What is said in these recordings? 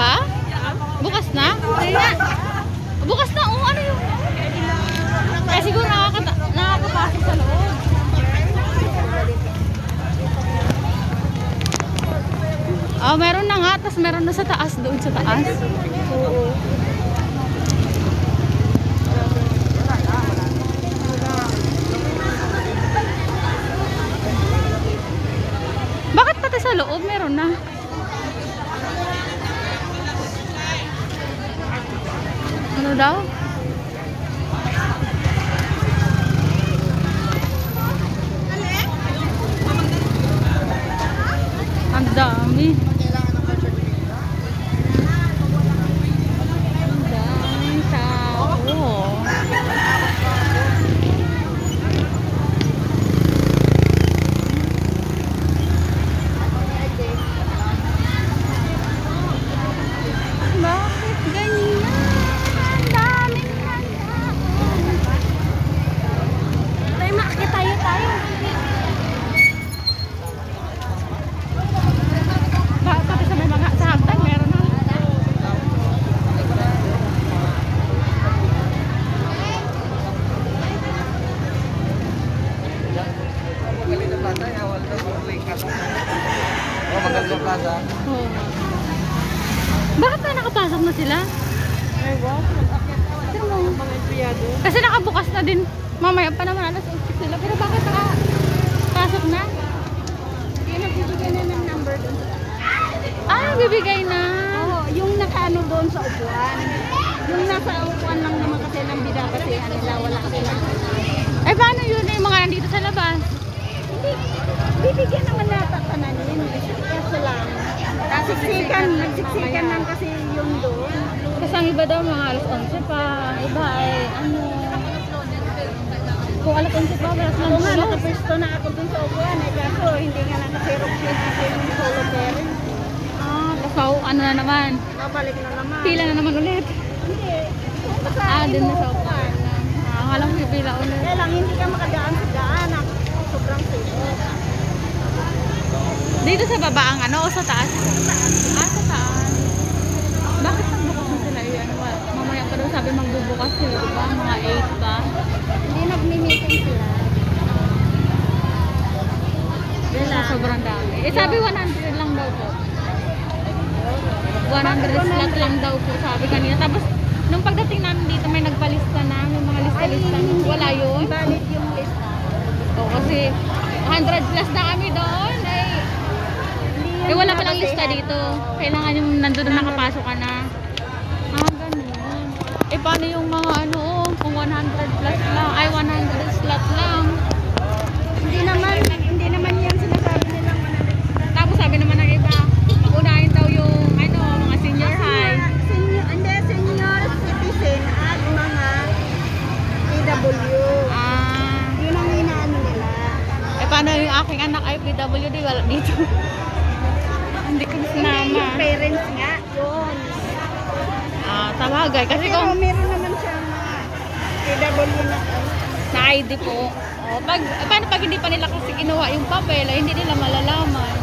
ba? Bukas na? Bukas na, oh, ano yun? Kaya siguro nakakapasok sa loob. Oh, meron na nga, tapos meron na sa taas, doon sa taas. Oo. Bakit pati sa loob meron na? Ano daw? Ang dami. Bakit na nakapasok na sila? Kasi nakabukas na din. Mamaya pa naman alas 8 sila. Pero bakit nakapasok na? Hindi nagbibigay na ng number doon. Ah, nagbibigay na? Oo, yung nakaano doon sa upuan. Yung nasa upuan lang naman kasi ng bida kasi anila wala kasi lang. Eh paano yun yung mga nandito sa labas? Bibigyan naman natatanan yun. Kaso lang. Nagsiksikan lang kasi yung doon. Kasi ang iba daw mga alas 11 pa. Iba ay ano. Kung alas 11 pa, alas 11. Kung nga, nakapersto na ako dun sa upuan. Eh, kaso hindi nga nakasirok siya kasi yung solo parent. Ah, kaso ano na naman? Balik na naman. Pila na naman ulit. Hindi. Ah, din na sa upuan. Akala ko yung pila ulit. Kaya lang, hindi ka makadaan sa daan. Sobrang sirok. Dito sa baba ang ano o sa taas? Ah, sa taas. Bakit nagbukas na sila yun? Mamaya pa daw sabi magbubukas sila ba? Mga 8 ba? Hindi nagmi-meeting sila. Dito sobrang dami. Eh sabi 100 lang daw po. 100 slot lang daw po sabi kanina. Tapos nung pagdating namin dito may nagpalista na. May mga lista-lista. Wala yun. Balit yung lista. O kasi 100 plus na kami doon. Eh wala palang lista dito. Kailangan yung nandun na nakapasok ka na. Ah, ganun. Eh paano yung mga ano, kung 100 plus lang, ay 100 slot lang. Hindi naman yan sinasabi nilang 100. Tapos sabi naman ng iba, unahin daw yung ano, mga senior high. Hindi, senior citizen at mga PW. Ah. Yun ang hinaan nila. Eh paano yung aking anak ay PWD? Wala dito. Hindi ko sinama. Yung parents nga, yun. Ah, tawagay. Kasi pero, kung... meron naman siyang PW na ID po. O, paano pag hindi pa nila kasi kinuha yung papel, ay hindi nila malalaman.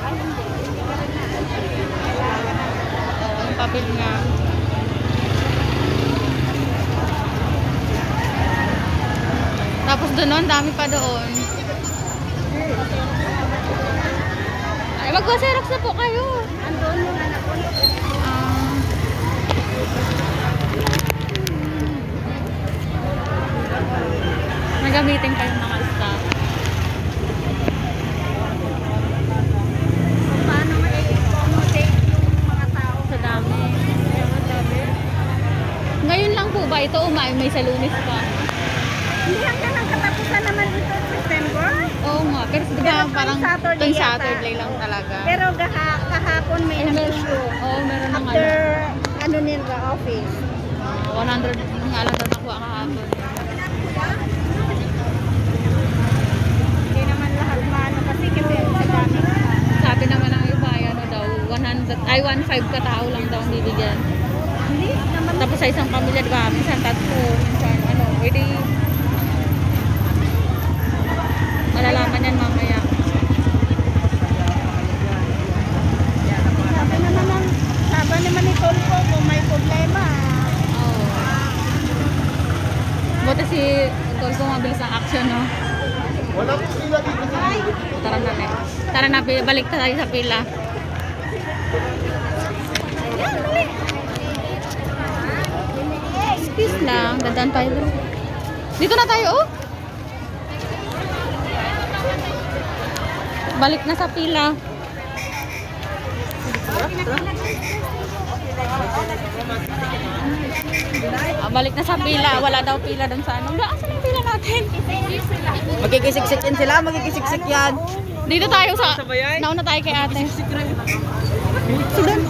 Ay, hindi ka rin na. Oo, yung papel nga. Tapos doon, dami pa doon. Magwa-serox na po kayo. Andoon yung anak ko. Nagamitin kayo mga staff. Paano ma-accommodate yung mga tao? Sa dami. Ngayon lang po ba ito may sa Lunes pa? Hindi hanggang ang katapusan naman ito September? Oo nga, pero parang tuwing Saturday lang talaga. Pero kahapon may nag-issue. Oo, meron naman. After ano nila office. 100 nga lang na nakuha kahapon. Hindi naman lahat maano kasi sa dami. Sabi naman ang iba, ano daw, 1.5 katao lang daw ang bibigyan. Hindi naman. Tapos sa isang pamilya, di ba? Minsan tatlo, minsan ano, pwede. Malalaman yan mamaya. Sabi naman na, balik tayo sa pila. Excuse lang, dadaan tayo. Dito na tayo, oh. Balik na sa pila. Balik na sa pila, wala daw pila doon sa ano. Asan ang pila natin? Magkikisiksikin sila, magkikisiksik yan. Dito tayo sa nauna tayo kay ate. Sudan.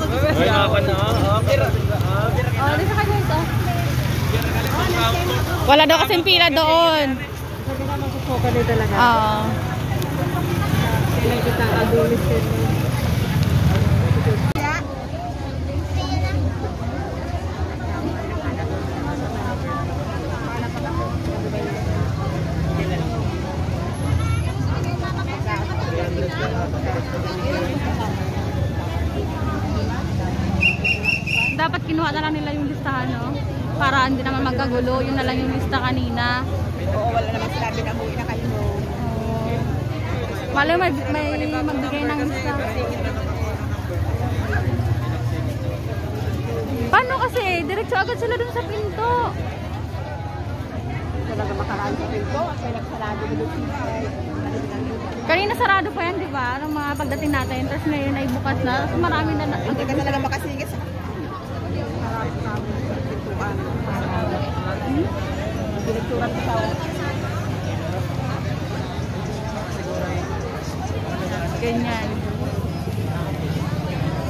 Wala daw kasing pila doon. Oo. Dapat kinuha na lang nila yung listahan, no? Para hindi naman magkagulo. Yun na lang yung lista kanina. Oo, wala naman sinabi na buwi na kayo. Wala, may magbigay ng lista. Paano kasi? Diretso agad sila dun sa pinto. Wala ka makaraan sa pinto. At may nagsarado na dun sa pinto. Kanina sarado pa yan, di ba? Ang mga pagdating natin. Tapos ngayon ay bukas na. Tapos marami na. Ang taga talaga makasigit sa pintuan. Direkturan sa tao. Ganyan. Pagdating ng mga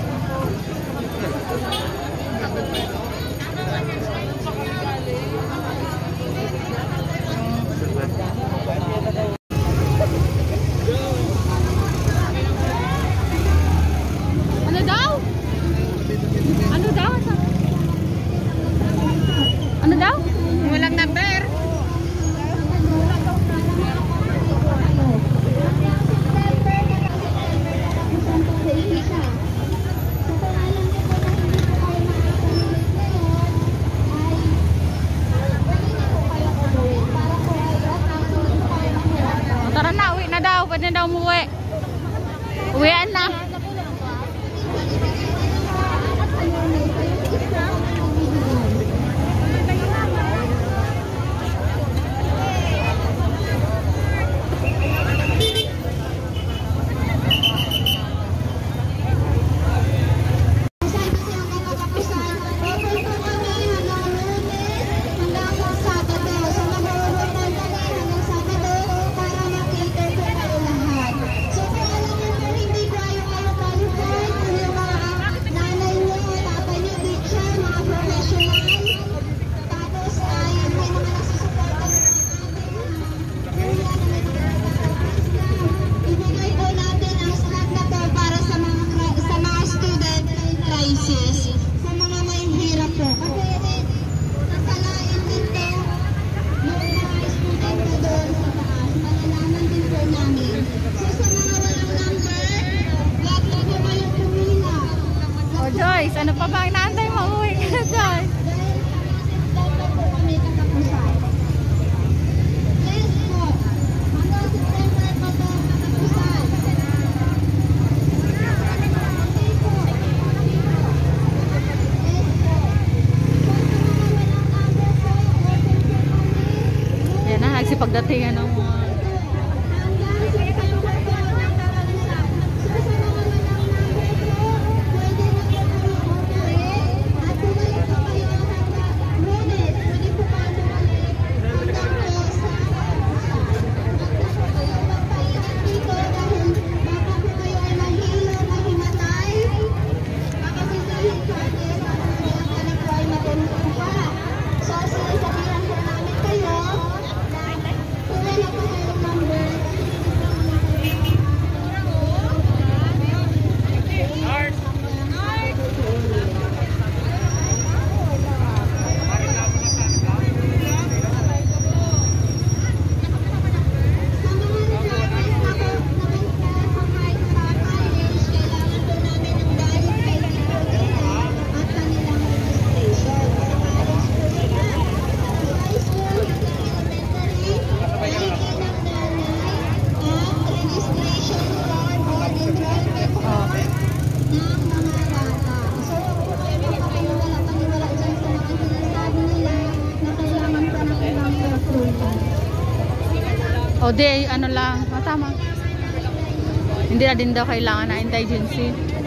Pagkakas O di, ano lang, matama. Hindi na din daw kailangan na anti-agency.